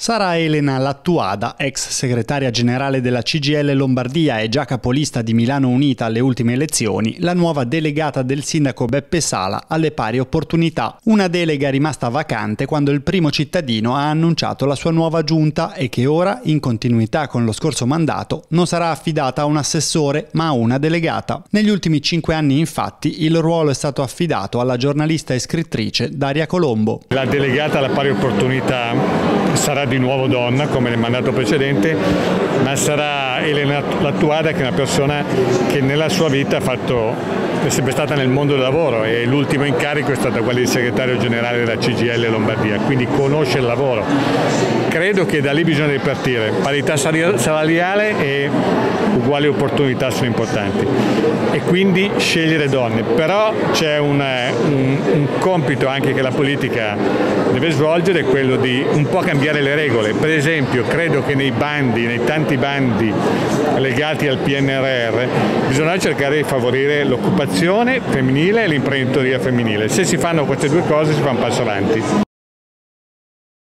Sarà Elena Lattuada, ex segretaria generale della CGIL Lombardia e già capolista di Milano Unita alle ultime elezioni, la nuova delegata del sindaco Beppe Sala alle pari opportunità, una delega rimasta vacante quando il primo cittadino ha annunciato la sua nuova giunta e che ora, in continuità con lo scorso mandato, non sarà affidata a un assessore ma a una delegata. Negli ultimi 5 anni, infatti, il ruolo è stato affidato alla giornalista e scrittrice Daria Colombo. La delegata alla pari opportunità sarà di nuovo donna, come nel mandato precedente, ma sarà Elena Lattuada, che è una persona che nella sua vita è sempre stata nel mondo del lavoro, e l'ultimo incarico è stato quello di segretario generale della CGIL Lombardia, quindi conosce il lavoro. Credo che da lì bisogna ripartire. Parità salariale e uguali opportunità sono importanti, e quindi scegliere donne, però c'è un compito anche che la politica deve svolgere, quello di un po' cambiare le regole. Per esempio, credo che nei tanti bandi legati al PNRR bisogna cercare di favorire l'occupazione femminile e l'imprenditoria femminile. Se si fanno queste due cose si fa un passo avanti.